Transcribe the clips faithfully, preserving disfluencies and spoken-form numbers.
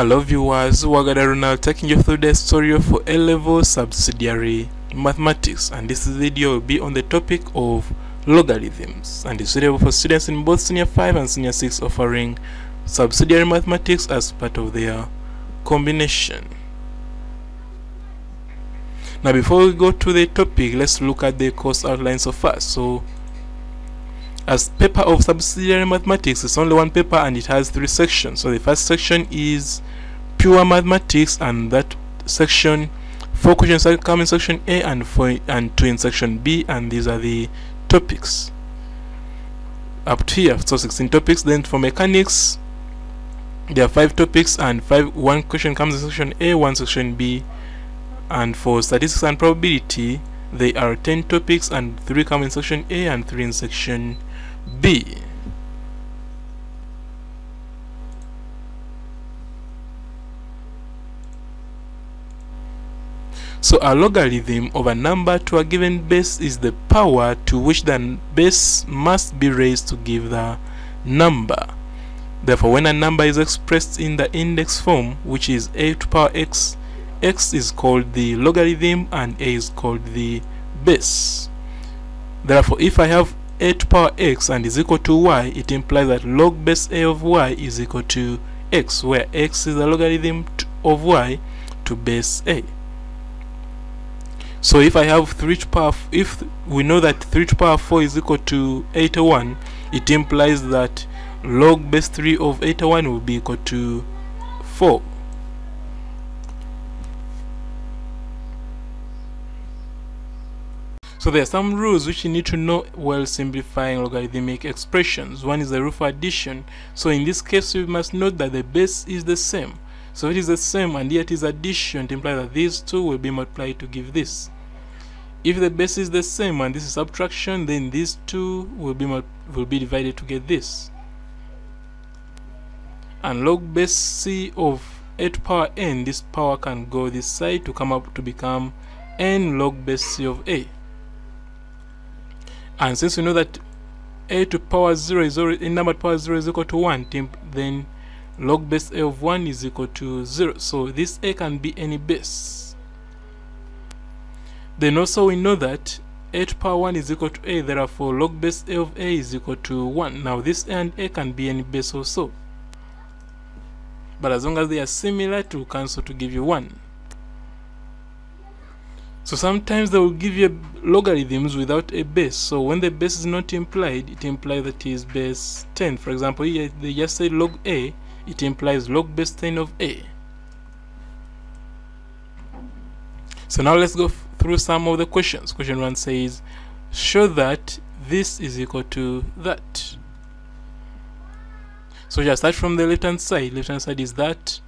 Hello viewers, Wagada Ronald taking you through the story for A-level Subsidiary Mathematics, and this video will be on the topic of logarithms and is suitable for students in both Senior five and Senior six offering subsidiary mathematics as part of their combination. Now before we go to the topic, let's look at the course outline so far. So as paper of subsidiary mathematics, it's only one paper and it has three sections. So the first section is pure mathematics, and that section, four questions come in section A and four and two in section B, and these are the topics up to here. So sixteen topics. Then for mechanics, there are five topics and five one question comes in section A, one section B, and for statistics and probability, they are ten topics and three come in section A and three in section B. So a logarithm of a number to a given base is the power to which the base must be raised to give the number. Therefore, when a number is expressed in the index form, which is a to the power x, x is called the logarithm and a is called the base. Therefore, if I have a to the power x and is equal to y, it implies that log base a of y is equal to x, where x is the logarithm of y to base a. So if I have three to power, if we know that three to power four is equal to eighty-one, it implies that log base three of eighty-one will be equal to four. So there are some rules which you need to know while simplifying logarithmic expressions. One is the rule for addition. So in this case, we must note that the base is the same. So it is the same and yet is addition to imply that these two will be multiplied to give this. If the base is the same and this is subtraction, then these two will be will be divided to get this. And log base c of a to the power n, this power can go this side to come up to become n log base c of a. And since we know that a to the power zero is already in number to the power zero is equal to one, then log base a of one is equal to zero. So this a can be any base. Then also we know that a to the power one is equal to a, therefore log base a of a is equal to one. Now this a and a can be any base also, but as long as they are similar, to cancel to give you one. So sometimes they will give you logarithms without a base. So when the base is not implied, it implies that it is base ten. For example, here they just say log a, it implies log base ten of a. So now let's go through some of the questions. Question one says, show that this is equal to that. So just start from the left hand side. Left hand side is that.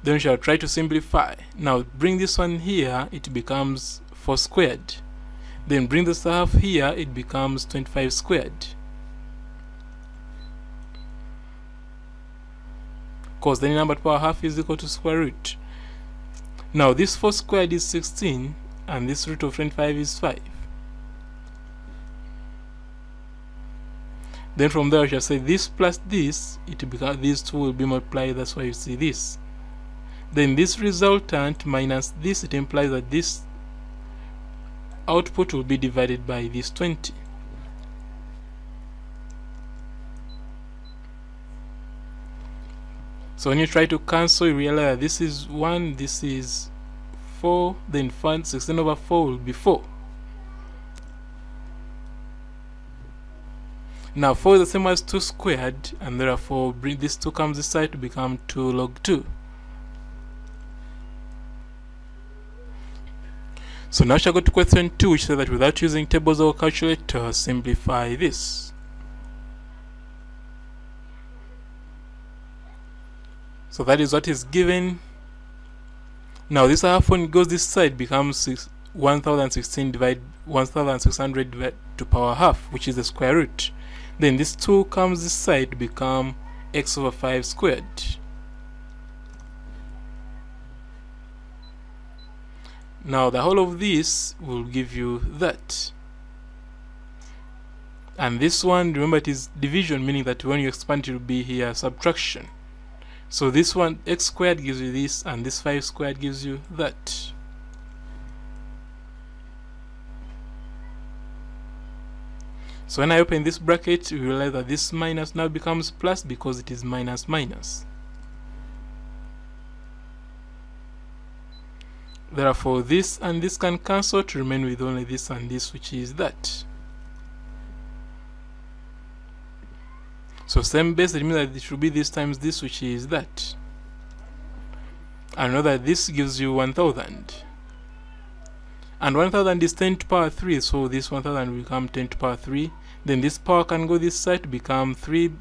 Then we shall try to simplify. Now bring this one here, it becomes four squared. Then bring this half here, it becomes twenty-five squared. Because the number to the power half is equal to square root. Now this four squared is sixteen and this root of twenty-five is five. Then from there I shall say this plus this, it becomes these two will be multiplied, that's why you see this. Then this resultant minus this, it implies that this output will be divided by this twenty. So when you try to cancel, you realize that this is one, this is four, then find sixteen over four will be four. Now four is the same as two squared, and therefore bring this two comes this side to become two log two. So now shall go to question two, which says that without using tables or calculator, simplify this. So that is what is given. Now this half one goes this side, becomes one thousand sixteen divided one thousand six hundred divided to power half, which is the square root. Then this two comes this side to become x over five squared. Now the whole of this will give you that. And this one, remember, it is division, meaning that when you expand it will be here subtraction. So this one, x squared gives you this, and this five squared gives you that. So when I open this bracket, you realize that this minus now becomes plus because it is minus minus. Therefore, this and this can cancel to remain with only this and this, which is that. So same base, it means that it should be this times this, which is that. And know that this gives you one thousand. And one thousand is ten to the power three, so this one thousand will become ten to the power three. Then this power can go this side to become three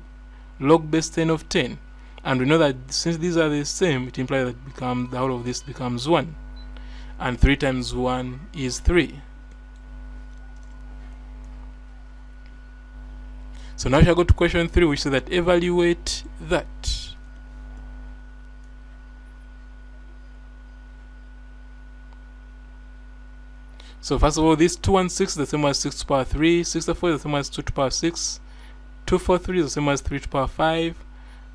log base ten of ten. And we know that since these are the same, it implies that becomes, the whole of this becomes one. And three times one is three. So now we shall go to question three, which says that evaluate that. So first of all, this two one six is the same as six to the power three, six to the four is the same as two to the power six, two forty-three is the same as three to the power five,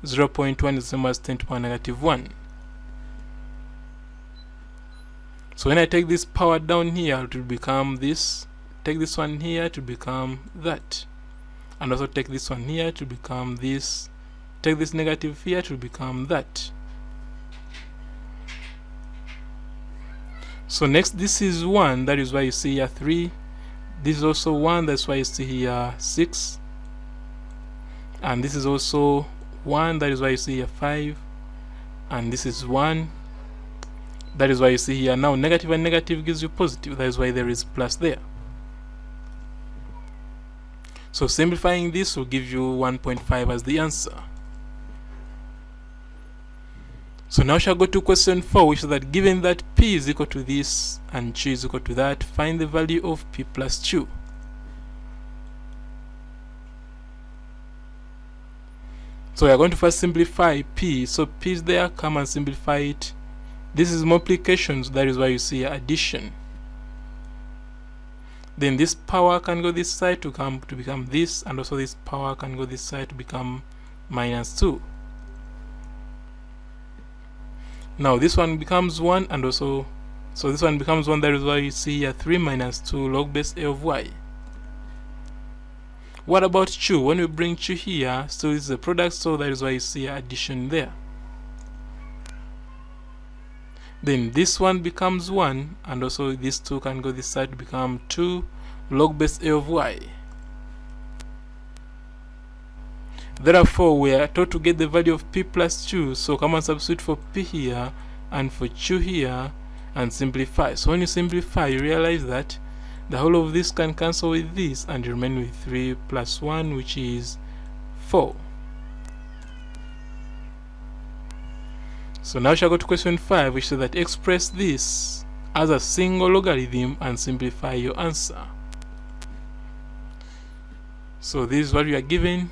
zero point one is the same as ten to the power negative one. So when I take this power down here, it will become this, take this one here to become that, and also take this one here to become this, take this negative here to become that. So next, this is one, that is why you see here three. This is also one, that's why you see here six. And this is also one, that is why you see here five. And this is one, that is why you see here now negative and negative gives you positive, that is why there is plus there. So simplifying this will give you one point five as the answer. So now we shall go to question four, which is that given that p is equal to this and q is equal to that, find the value of p plus q. So we are going to first simplify p. So p is there, come and simplify it. This is multiplication, so that is why you see addition. Then this power can go this side to come to become this, and also this power can go this side to become minus two. Now this one becomes one, and also so this one becomes one, that is why you see here three minus two log base a of y. What about q? When we bring q here, so it's the product, so that is why you see addition there. Then this one becomes one, and also these two can go this side to become two log base a of y. Therefore, we are taught to get the value of p plus q, so come and substitute for p here and for q here and simplify. So when you simplify, you realize that the whole of this can cancel with this and you remain with three plus one, which is four. So now we shall go to question five, which says that express this as a single logarithm and simplify your answer. So this is what we are given,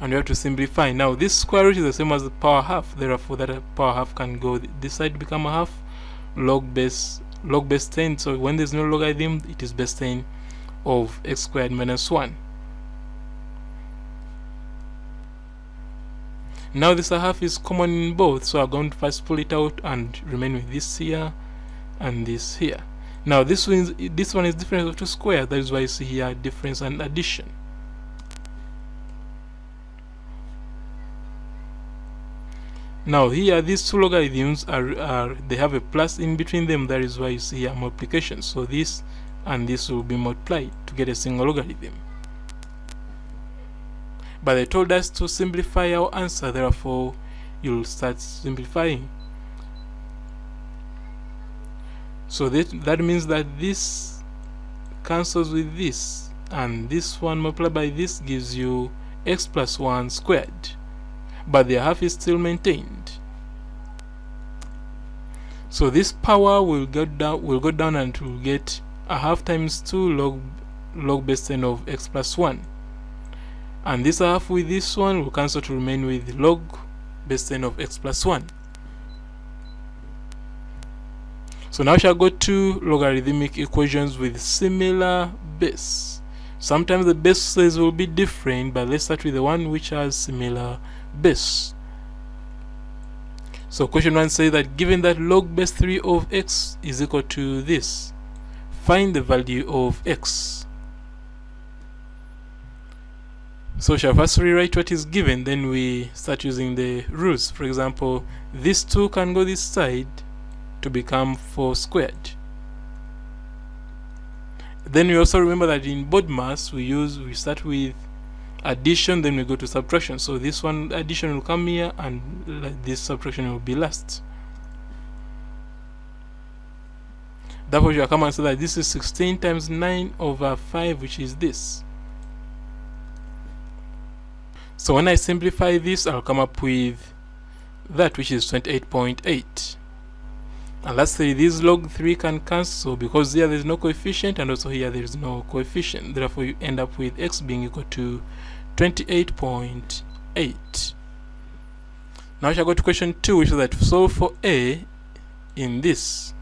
and we have to simplify. Now this square root is the same as the power half, therefore that a power half can go this side to become a half log base log base ten. So when there's no logarithm, it is base ten of x squared minus one. Now this half is common in both, so I'm going to first pull it out and remain with this here and this here. Now this one is, this one is difference of two squares, that is why you see here difference and addition. Now here these two logarithms are, are they have a plus in between them, that is why you see here multiplication. So this and this will be multiplied to get a single logarithm. But they told us to simplify our answer, therefore you'll start simplifying. So that, that means that this cancels with this, and this one multiplied by this gives you x plus one squared. But the half is still maintained. So this power will go down, will go down, and we'll get a half times two log log base ten of x plus one. And this half with this one will cancel to remain with log base ten of x plus one. So now we shall go to logarithmic equations with similar base. Sometimes the bases will be different, but let's start with the one which has similar base. So question one says that given that log base three of x is equal to this, find the value of x. So shall first rewrite what is given, then we start using the rules. For example, this two can go this side to become four squared. Then we also remember that in bodmas we use we start with addition, then we go to subtraction. So this one addition will come here and this subtraction will be last. Therefore you come and say that this is sixteen times nine over five, which is this. So when I simplify this, I'll come up with that, which is twenty-eight point eight. And lastly, this log three can cancel, because here there is no coefficient and also here there is no coefficient. Therefore you end up with x being equal to twenty-eight point eight. Now I shall go to question two, which is that solve for a in this.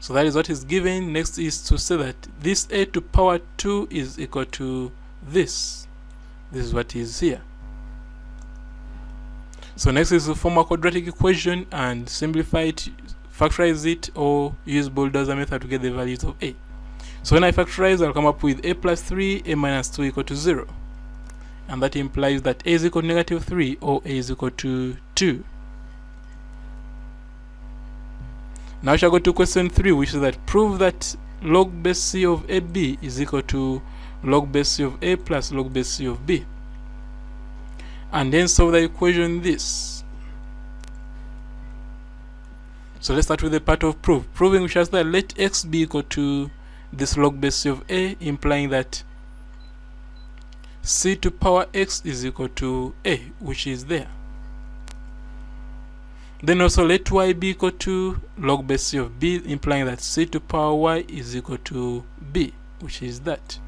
So that is what is given. Next is to say that this a to power two is equal to this. This is what is here. So next is to form a quadratic equation and simplify it, factorize it, or use bulldozer method to get the values of a. So when I factorize, I'll come up with a plus three, a minus two equal to zero. And that implies that a is equal to negative three or a is equal to two. Now I shall go to question three, which is that prove that log base c of ab is equal to log base c of a plus log base c of b. And then solve the equation this. So let's start with the part of proof. Proving which has that let x be equal to this log base c of a, implying that c to power x is equal to a, which is there. Then also let y be equal to log base c of b, implying that c to power y is equal to b, which is that.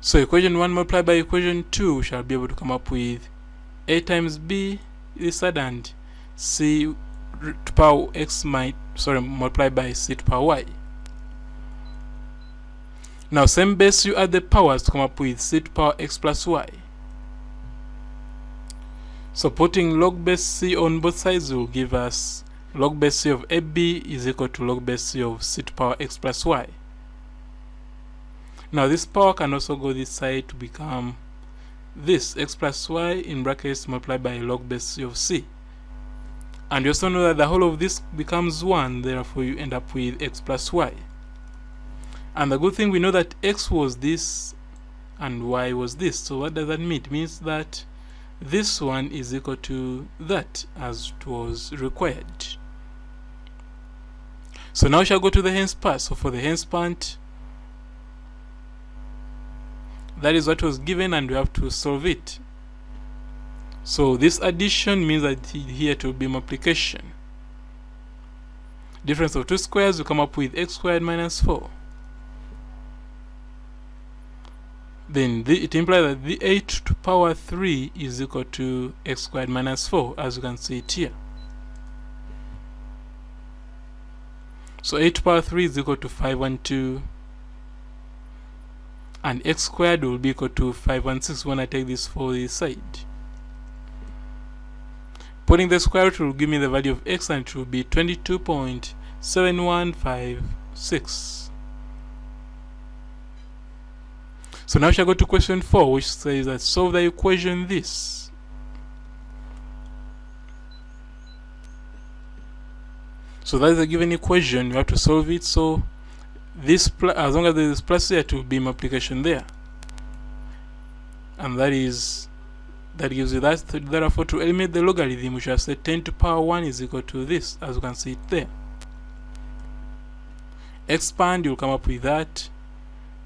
So equation one multiplied by equation two, we shall be able to come up with a times b this side and c to power x might sorry multiplied by c to power y. Now same base, you add the powers to come up with c to power x plus y. So putting log base c on both sides will give us log base c of ab is equal to log base c of c to power x plus y. Now this power can also go this side to become this x plus y in brackets multiplied by log base c of c. And you also know that the whole of this becomes one, therefore you end up with x plus y. And the good thing, we know that x was this and y was this. So what does that mean? It means that this one is equal to that, as it was required. So now we shall go to the hence part. So for the hence part, that is what was given and we have to solve it. So this addition means that here it will be multiplication. Difference of two squares, we come up with x squared minus four. Then the, it implies that the a to power three is equal to x squared minus four, as you can see it here. So a to power three is equal to five hundred twelve. And x squared will be equal to five hundred sixteen when I take this for this side. Putting the square root will give me the value of x, and it will be twenty-two point seven one five six. So now we shall go to question four, which says that solve the equation this. So that is a given equation, you have to solve it. So this plus, as long as there is plus here, it will be multiplication there, and that is that gives you that. Therefore to eliminate the logarithm, we shall say ten to power one is equal to this, as you can see it there. Expand, you'll come up with that,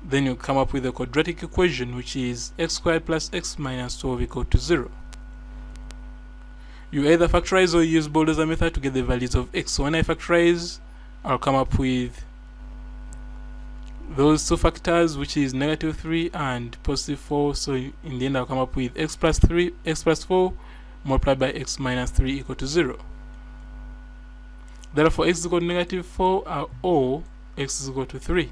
then you come up with the quadratic equation, which is x squared plus x minus twelve equal to zero. You either factorize or use bulldozer method to get the values of x. So when I factorize, I'll come up with those two factors, which is negative three and positive four. So in the end I'll come up with x plus three, x plus four multiplied by x minus three equal to zero. Therefore x is equal to negative four or x is equal to three.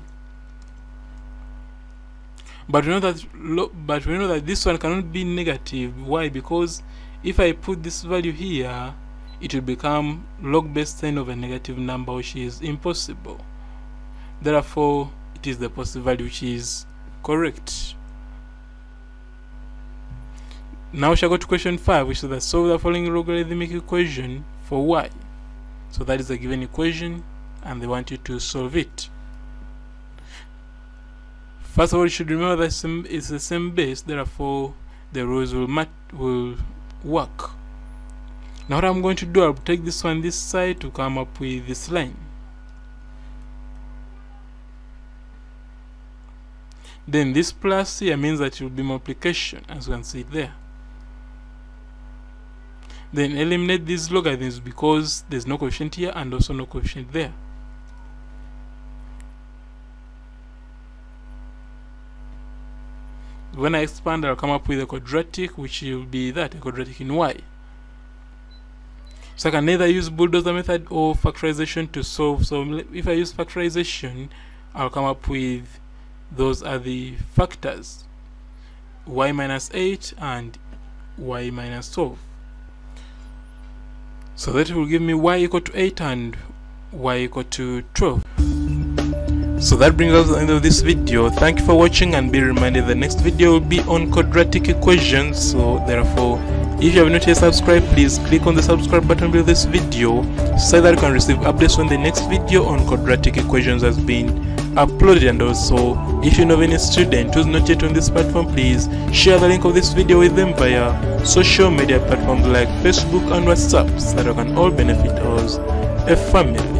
But we know that but we know that this one cannot be negative. Why? Because if I put this value here, it will become log base ten of a negative number, which is impossible. Therefore, it is the positive value which is correct. Now we shall go to question five, which is that solve the following logarithmic equation for y. So that is the given equation, and they want you to solve it. First of all, you should remember that it's the same base, therefore the rules will mat will work. Now what I'm going to do, I'll take this one this side to come up with this line. Then this plus here means that it will be multiplication, as you can see it there. Then eliminate these logarithms because there's no coefficient here and also no coefficient there. When I expand, I'll come up with a quadratic, which will be that, a quadratic in y. So I can either use bulldozer method or factorization to solve. So if I use factorization, I'll come up with those are the factors, y minus eight and y minus twelve. So that will give me y equal to eight and y equal to twelve. So that brings us to the end of this video. Thank you for watching, and be reminded the next video will be on quadratic equations. So therefore, if you have not yet subscribed, please click on the subscribe button below this video so that you can receive updates when the next video on quadratic equations has been uploaded. And also, if you know of any student who is not yet on this platform, please share the link of this video with them via social media platforms like Facebook and WhatsApp so that we can all benefit as a family.